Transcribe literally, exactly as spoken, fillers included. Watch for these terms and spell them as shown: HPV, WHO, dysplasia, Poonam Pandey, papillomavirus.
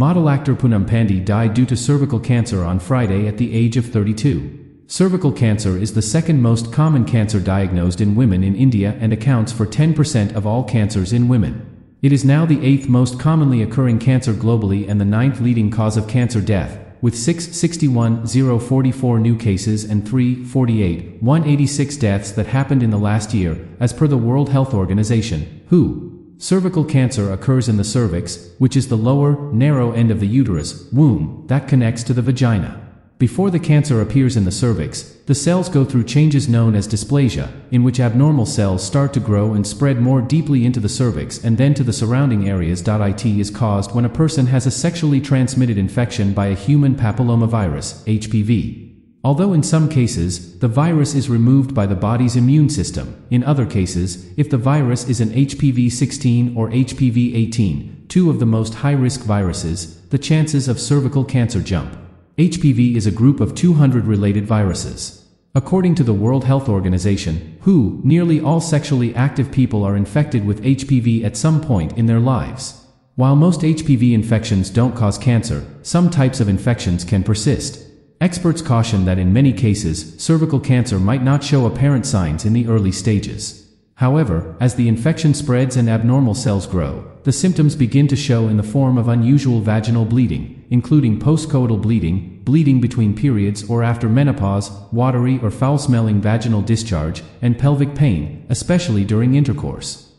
Model actor Poonam Pandey died due to cervical cancer on Friday at the age of thirty-two. Cervical cancer is the second most common cancer diagnosed in women in India and accounts for ten percent of all cancers in women. It is now the eighth most commonly occurring cancer globally and the ninth leading cause of cancer death, with six hundred sixty-one thousand forty-four new cases and three hundred forty-eight thousand one hundred eighty-six deaths that happened in the last year, as per the World Health Organization, W H O. Cervical cancer occurs in the cervix, which is the lower, narrow end of the uterus, womb, that connects to the vagina. Before the cancer appears in the cervix, the cells go through changes known as dysplasia, in which abnormal cells start to grow and spread more deeply into the cervix and then to the surrounding areas. It is caused when a person has a sexually transmitted infection by a human papillomavirus, H P V. Although in some cases, the virus is removed by the body's immune system, in other cases, if the virus is an H P V sixteen or H P V eighteen, two of the most high-risk viruses, the chances of cervical cancer jump. H P V is a group of two hundred related viruses. According to the World Health Organization, W H O, nearly all sexually active people are infected with H P V at some point in their lives. While most H P V infections don't cause cancer, some types of infections can persist. Experts caution that in many cases, cervical cancer might not show apparent signs in the early stages. However, as the infection spreads and abnormal cells grow, the symptoms begin to show in the form of unusual vaginal bleeding, including postcoital bleeding, bleeding between periods or after menopause, watery or foul-smelling vaginal discharge, and pelvic pain, especially during intercourse.